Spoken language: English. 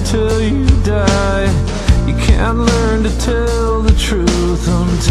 until you die. You can't learn to tell the truth until